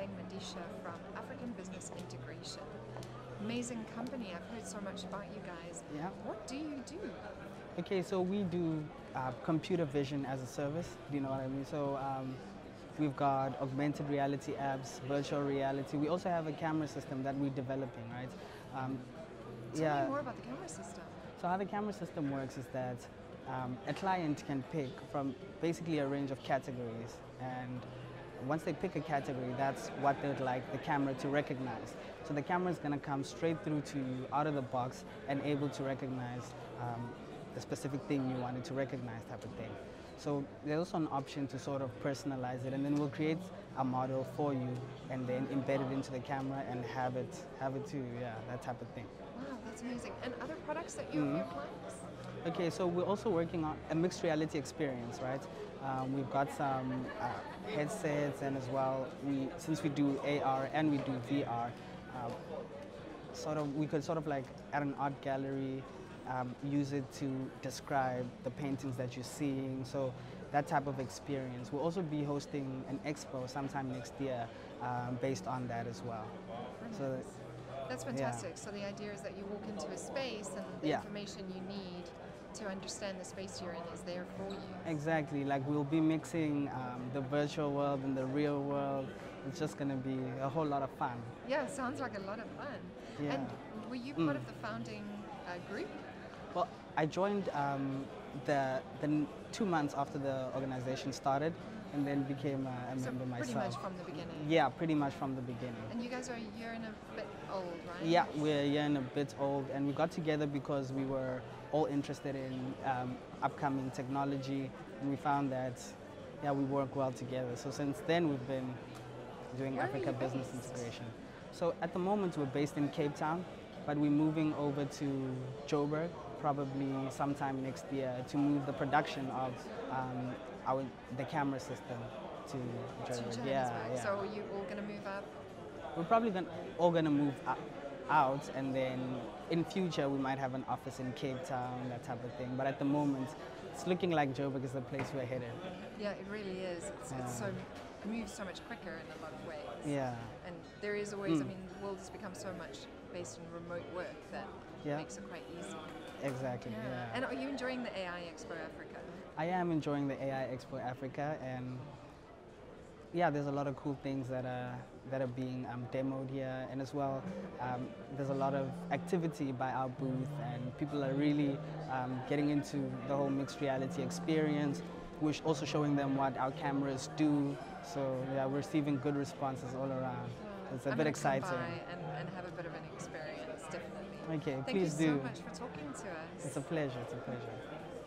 Itumeleng Madisha from African Business Integration. Amazing company. I've heard so much about you guys. Yeah. What do you do? Okay, so we do computer vision as a service. Do you know what I mean? So we've got augmented reality apps, virtual reality. We also have a camera system that we're developing, right? Tell me more about the camera system. So how the camera system works is that a client can pick from basically a range of categories, and once they pick a category, that's what they'd like the camera to recognize. So the camera is going to come straight through to you out of the box and able to recognize the specific thing you wanted to recognize type of thing. So there's also an option to sort of personalize it, and then we'll create a model for you and then embed it into the camera and have it too, yeah, that type of thing. Wow, that's amazing. And other products that you have your clients? Okay, so we're also working on a mixed reality experience, right? We've got some headsets, and as well, since we do AR and we do VR, we could like at an art gallery, use it to describe the paintings that you're seeing, so that type of experience. We'll also be hosting an expo sometime next year based on that as well. Nice. So that's fantastic. Yeah. So the idea is that you walk into a space and the information you need to understand the space you're in is there for you. Exactly, like we'll be mixing the virtual world and the real world. It's just going to be a whole lot of fun. Yeah, sounds like a lot of fun. Yeah. And were you part of the founding group? Well, I joined the 2 months after the organization started, and then became a member myself. Pretty much from the beginning? Yeah, pretty much from the beginning. And you guys are a year and a bit old, right? Yeah, we're a year and a bit old, and we got together because we were all interested in upcoming technology, and we found that, yeah, we work well together. So since then, we've been doing Africa Business Integration. So at the moment, we're based in Cape Town, but we're moving over to Joburg probably sometime next year to move the production of the camera system to Joburg. Yeah. So are you all going to move up? We're probably all going to move out, and then in future we might have an office in Cape Town, that type of thing. But at the moment, it's looking like Joburg is the place we're headed. Yeah, it really is. It's so. It moves so much quicker in a lot of ways. Yeah. And there is always, I mean, the world has become so much based on remote work that makes it quite easy. Exactly, yeah. And are you enjoying the AI Expo Africa? I am enjoying the AI Expo Africa, and yeah, there's a lot of cool things that are being demoed here, and as well, there's a lot of activity by our booth, and people are really getting into the whole mixed reality experience. We're also showing them what our cameras do. So yeah, we're receiving good responses all around. It's a bit exciting. I'm going to come by and have a bit of an experience, definitely. Okay, please do. Thank you so much for talking to us. It's a pleasure, it's a pleasure.